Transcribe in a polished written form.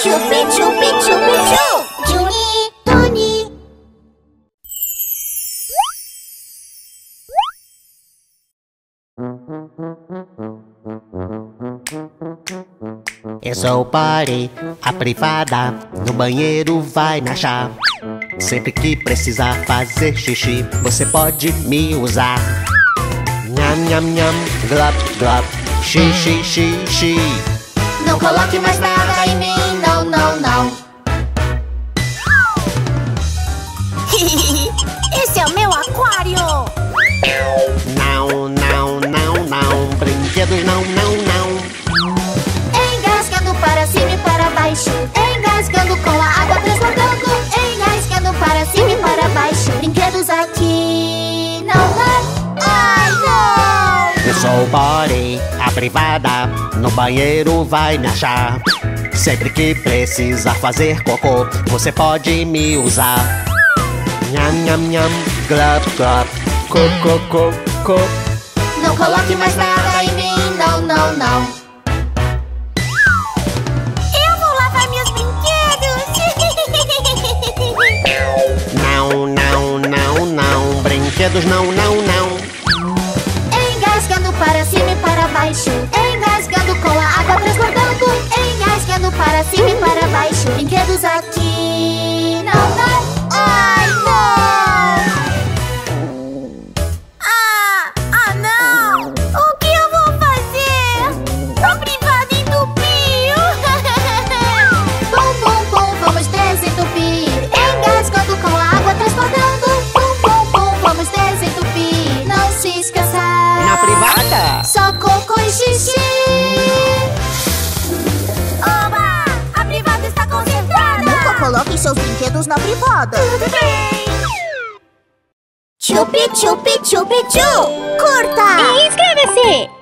Chupi, chupi, chupi, chup! JunyTony! Eu sou o Potty, a privada. No banheiro vai me achar. Sempre que precisar fazer xixi, você pode me usar. Nham, nham, nham, glop, glop, xi, xi, xi, xi. Não coloque mais nada em mim, não, não, não. Esse é o meu aquário. Não, não, não, não. Brinquedos não, não, não. Engasgando para cima e para baixo, engasgando com a água transbordando, engasgando para cima e para baixo. Brinquedos aqui não vai. Ai, não. Eu sou o Potty, a privada. No banheiro vai me achar. Sempre que precisar fazer cocô, você pode me usar. Nham, nham, nham, glop, glop, co, co, co, co. Não coloque mais nada em mim, não, não, não. Eu vou lavar meus brinquedos. Não, não, não, não. Brinquedos não, não, não. Engasgando para cima e para baixo, engasgando com a água transbordando, engasgando para cima e para baixo. Brinquedos aqui não vai. Ai, não! Ah, não! O que eu vou fazer? A privada entupiu! Bum, bum, bum, vamos desentupir, engasgando com a água transbordando, bum, bum, bum, vamos desentupir, não se esqueça. Na privada? Só cocô e xixi. Coloquem seus brinquedos na privada. Tudo bem. Chupi, chupi, chupi, chu. Curta e inscreva-se.